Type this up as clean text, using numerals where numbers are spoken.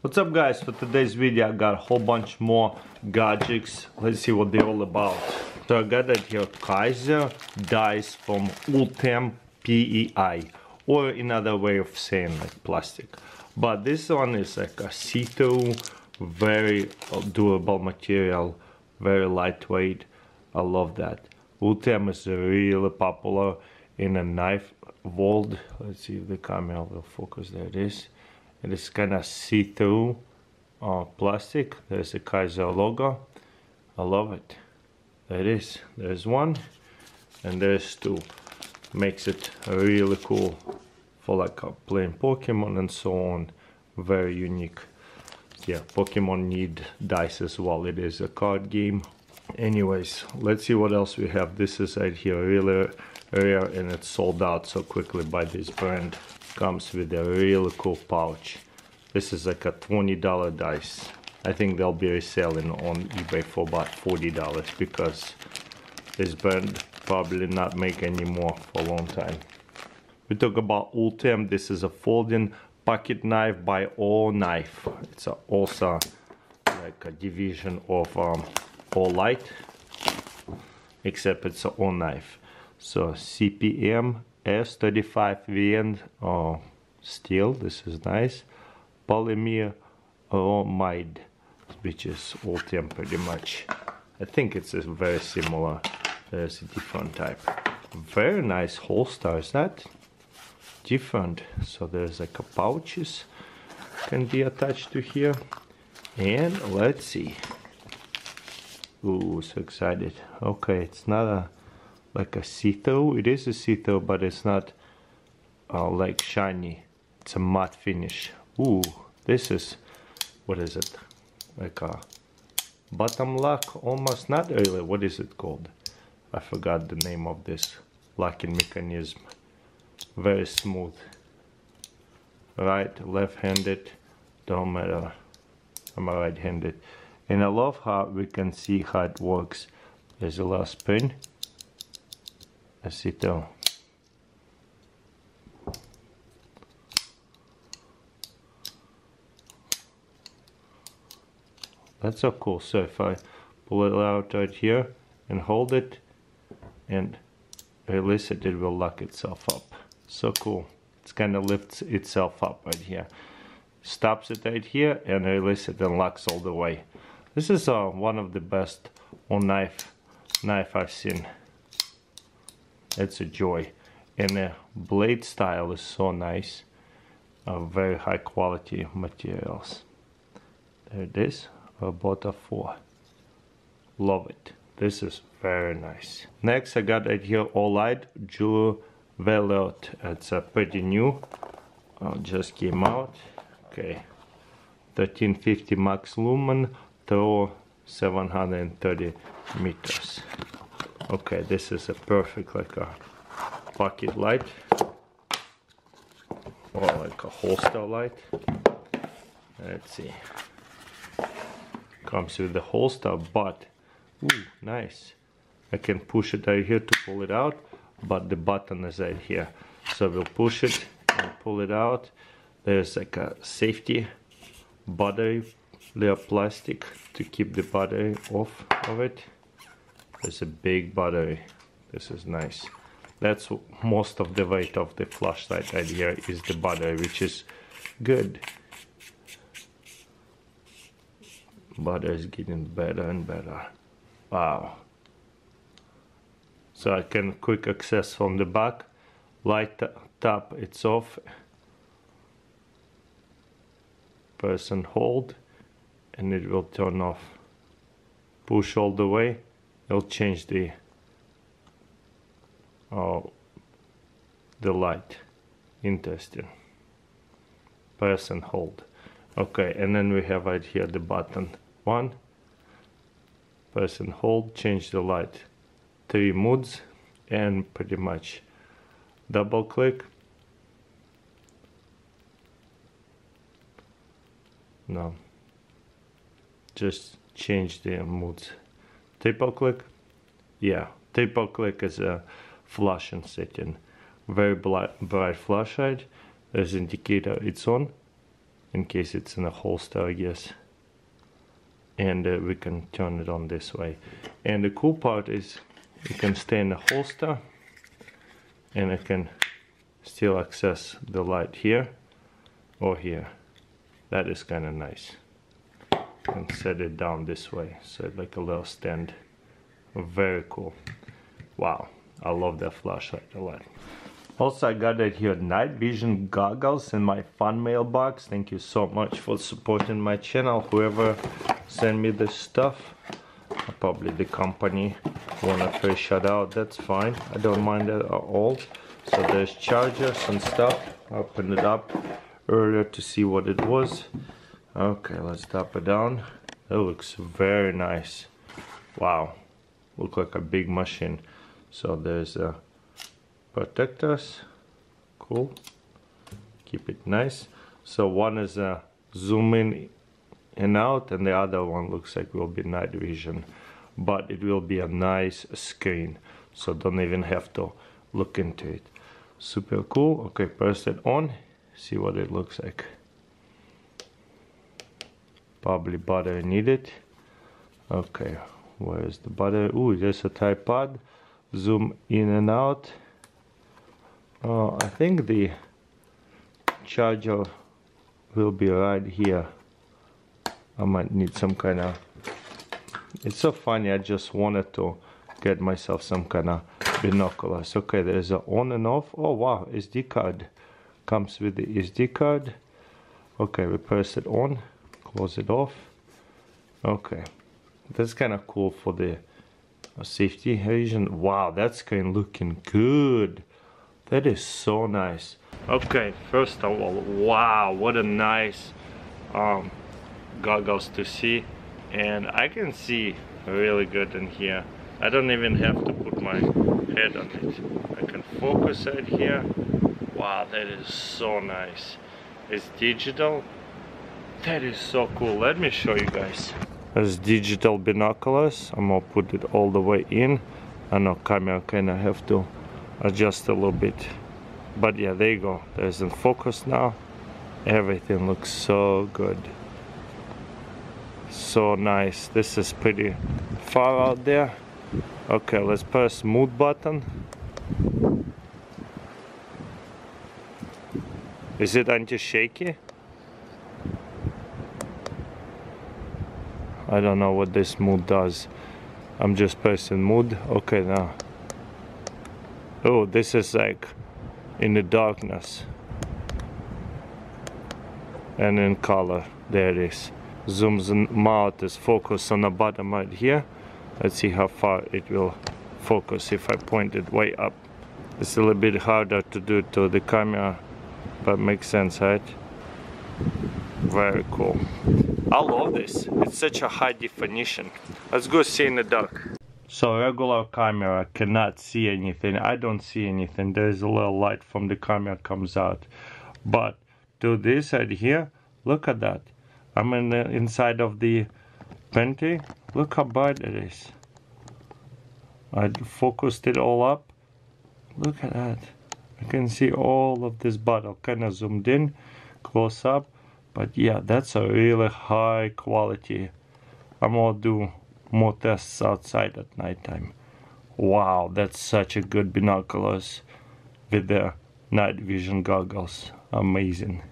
What's up guys, for today's video I got a whole bunch more gadgets. Let's see what they're all about. So I got that here Kaiser dies from Ultem PEI, or another way of saying like plastic. But this one is like a Ceto, very durable material, very lightweight. I love that. Ultem is really popular in a knife world. Let's see if the camera will focus, there it is. It is kind of see-through plastic. There's a Kaiser logo. I love it. There it is. There's one and there's two. Makes it really cool for like playing Pokemon and so on. Very unique. Yeah, Pokemon need dice as well. It is a card game. Anyways, let's see what else we have. This is right here, really rare and it's sold out so quickly by this brand. Comes with a really cool pouch. This is like a $20 dice. I think they'll be reselling on eBay for about $40 because this brand probably not make any more for a long time. We talk about Ultem. This is a folding pocket knife by All Knife. It's also like a division of Olight, except it's an All Knife. So CPM S35 VN steel, this is nice. Polymer Oh Mide, which is Ultem pretty much. I think it's a very similar, there's a different type. Very nice holster, is that? Different, so there's like a pouches can be attached to here. And let's see. Ooh, so excited. Okay, it's not a like a Ceto, it is a Ceto, but it's not like shiny, it's a matte finish. Ooh, this is, what is it, like a bottom lock almost, not really, what is it called? I forgot the name of this locking mechanism. Very smooth, right, left-handed, don't matter, I'm a right-handed. And I love how we can see how it works. There's a last spin. Ceto. That's so cool. So if I pull it out right here and hold it and release it, it will lock itself up. So cool. It's kind of lifts itself up right here, stops it right here and release it and locks all the way. This is one of the best All knife I've seen. It's a joy, and the blade style is so nice. Very high quality materials. There it is, Robota 4. Love it. This is very nice. Next, I got right here Olight jewel Velote. It's a pretty new. Just came out. Okay, 1350 max lumen, throw 730 meters. Okay, this is a perfect like a pocket light or like a holster light. Let's see. Comes with the holster, but ooh, nice. I can push it right here to pull it out, but the button is right here. So we'll push it and pull it out. There's like a safety battery, layer plastic to keep the battery off of it. There's a big battery. This is nice. That's most of the weight of the flashlight right here is the battery, which is good. Battery is getting better and better. Wow. So I can quick access from the back. Light tap, it's off. Press and hold and it will turn off. Push all the way. It'll change the light. Interesting. Press and hold. Okay, and then we have right here the button. One. Press and hold. Change the light. Three moods. And pretty much double click. No. Just change the moods. Triple click, yeah, triple click is a flashing setting. Very bright flashlight. There's indicator, it's on, in case it's in a holster, I guess. And we can turn it on this way. And the cool part is it can stay in the holster, and it can still access the light here or here. That is kind of nice. And set it down this way, so like a little stand. Very cool. Wow, I love that flashlight a lot. Also, I got it here, night vision goggles in my fun mailbox. Thank you so much for supporting my channel. Whoever sent me this stuff, probably the company, wanna first shout out, that's fine. I don't mind that at all. So there's chargers and stuff. I opened it up earlier to see what it was. Okay, let's tap it down. It looks very nice. Wow, look like a big machine. So there's a protectors, cool, keep it nice. So one is a zoom in and out, and the other one looks like will be night vision, but it will be a nice screen, so don't even have to look into it. Super cool. Okay, press it on, see what it looks like. Probably butter needed. Okay, where is the butter? Ooh, there's a tripod, zoom in and out. I think the charger will be right here. I might need some kind of... It's so funny, I just wanted to get myself some kind of binoculars. Okay, there's an on and off. Oh wow, SD card. Comes with the SD card. Okay, we press it on, close it off. Okay, that's kind of cool for the safety reason. Wow, that screen looking good. That is so nice. Okay, first of all, wow, what a nice goggles to see. And I can see really good in here. I don't even have to put my head on it. I can focus right here. Wow, that is so nice. It's digital. That is so cool. Let me show you guys. There's digital binoculars. I'm gonna put it all the way in. I know camera kinda have to adjust a little bit, but yeah, there you go. There's in focus now. Everything looks so good, so nice. This is pretty far out there. Okay, let's press mute button. Is it anti-shaky? I don't know what this mute does. I'm just pressing mute. Okay, now. Oh, this is like in the darkness and in color. There it is. Zooms in, out is focus on the bottom right here. Let's see how far it will focus if I point it way up. It's a little bit harder to do to the camera, but makes sense, right? Very cool. I love this. It's such a high definition. Let's go see in the dark. So regular camera cannot see anything. I don't see anything. There is a little light from the camera comes out. But to this side here, look at that. I'm in the inside of the Penti. Look how bright it is. I focused it all up. Look at that. I can see all of this bottle. Kind of zoomed in, close up. But yeah, that's a really high quality. I'm gonna do more tests outside at nighttime. Wow, that's such a good binoculars with the night vision goggles. Amazing.